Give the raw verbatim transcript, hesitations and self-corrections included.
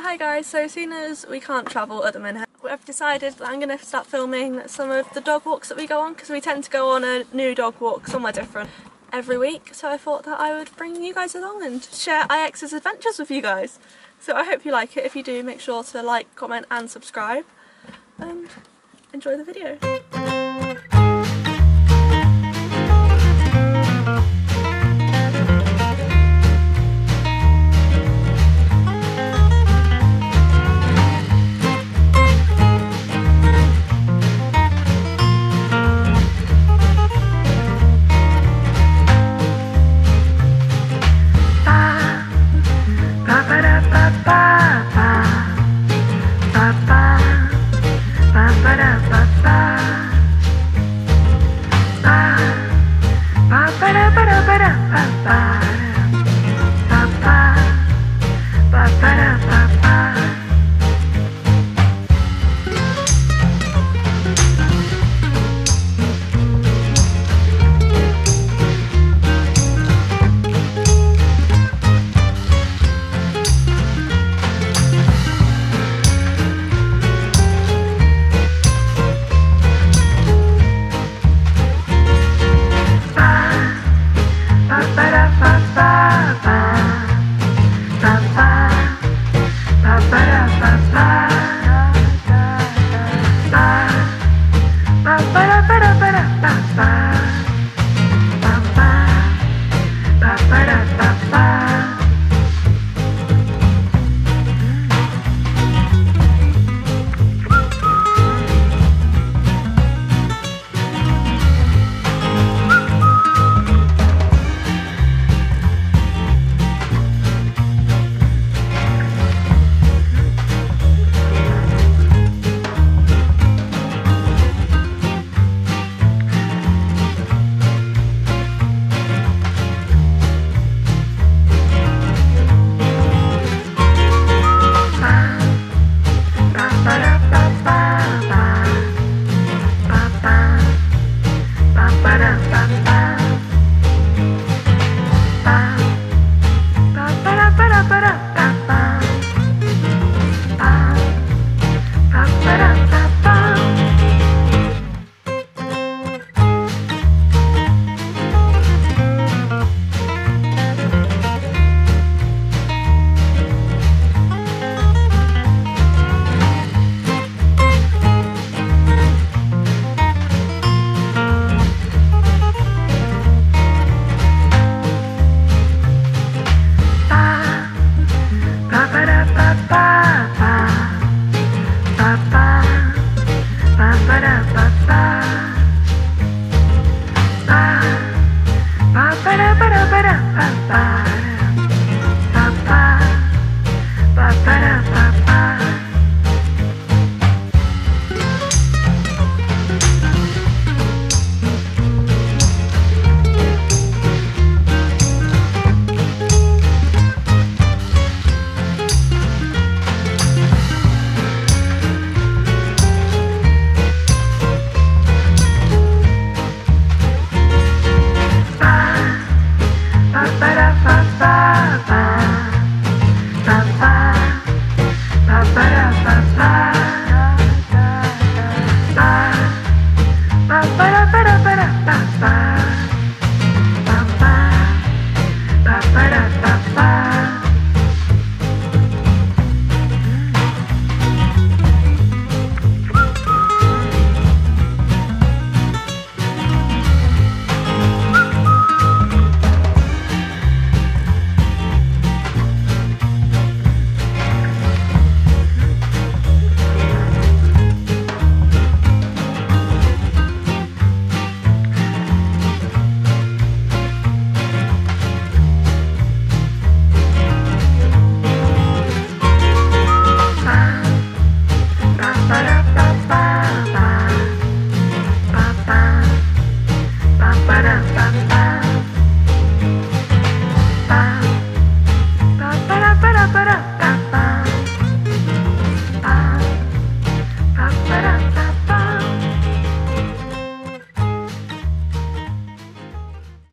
Hi guys, so as soon as we can't travel at the minute, I've decided that I'm going to start filming some of the dog walks that we go on, because we tend to go on a new dog walk somewhere different every week, so I thought that I would bring you guys along and share Ajax's adventures with you guys. So I hope you like it. If you do, make sure to like, comment and subscribe. Um, enjoy the video. Para, para, para.